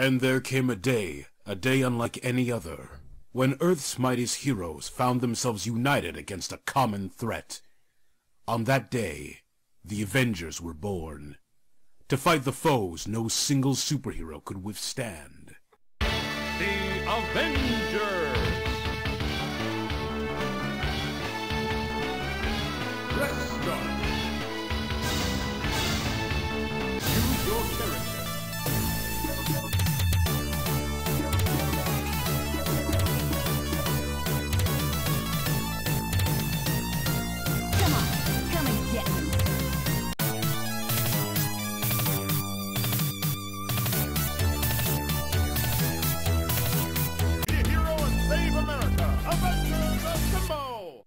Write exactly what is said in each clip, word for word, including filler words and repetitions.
And there came a day, a day unlike any other, when Earth's mightiest heroes found themselves united against a common threat. On that day, the Avengers were born, to fight the foes no single superhero could withstand. The Avengers! Rest on! Use your character. Come on, come and get me. Be a hero and save America! Avengers Assemble!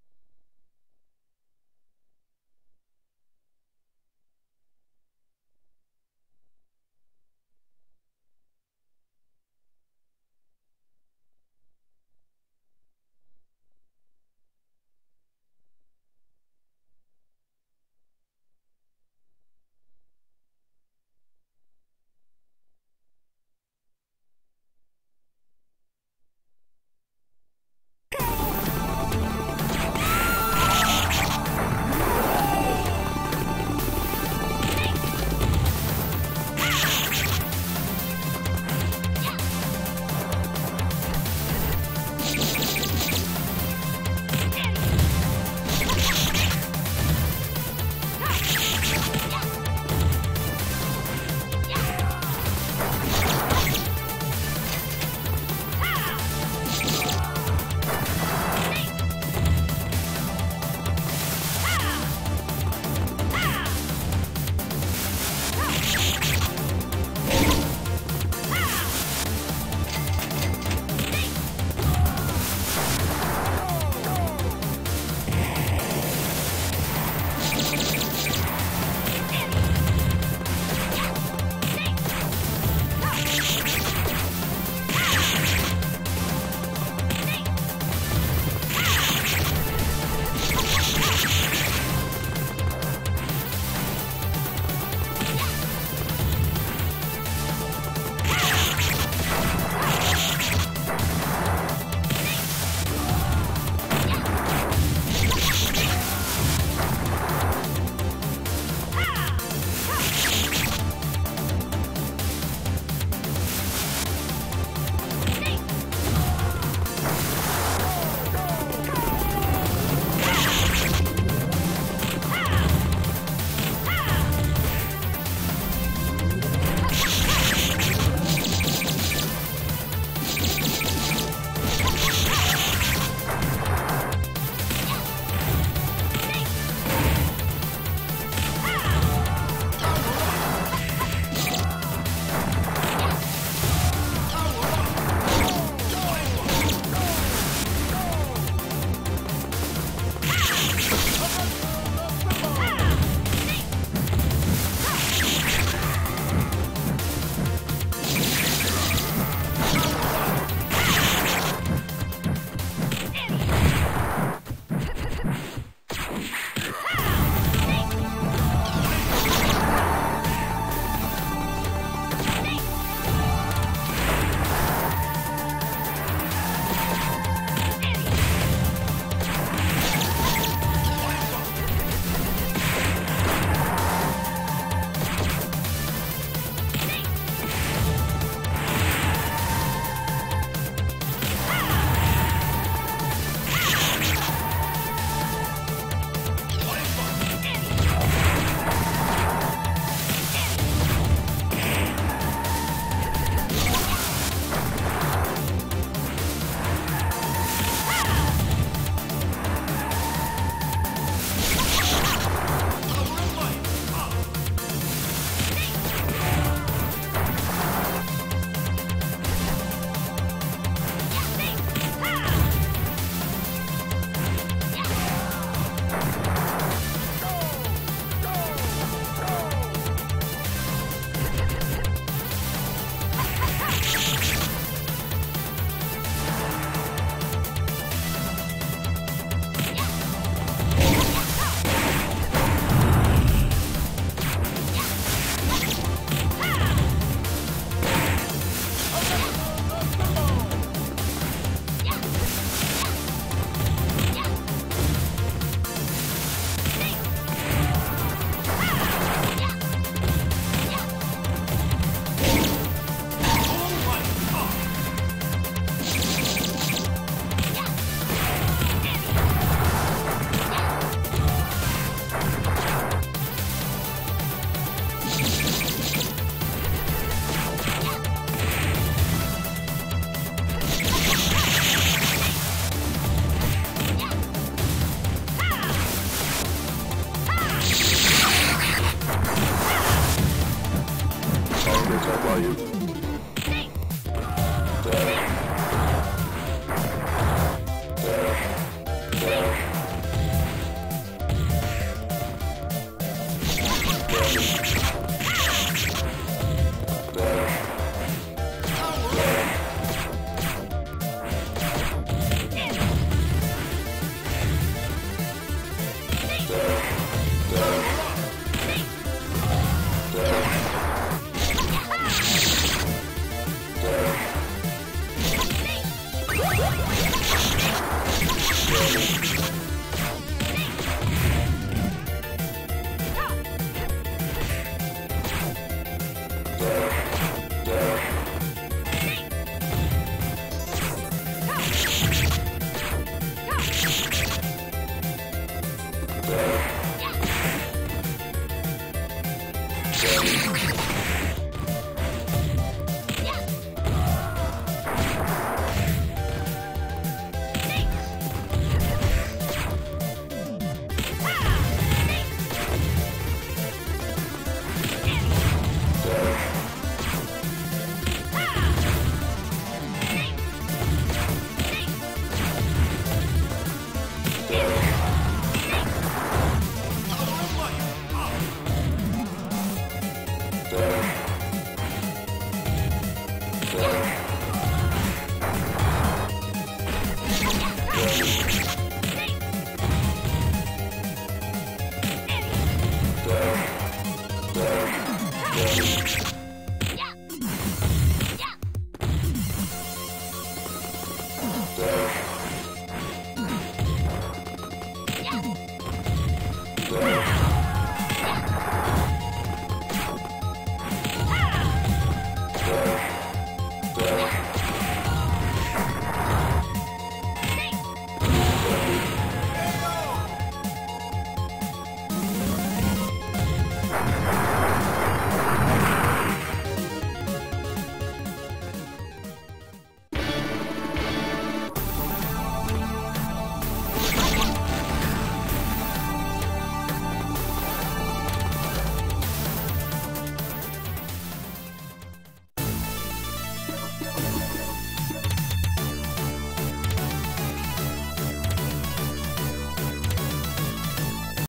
kids up by you. We'll be right back.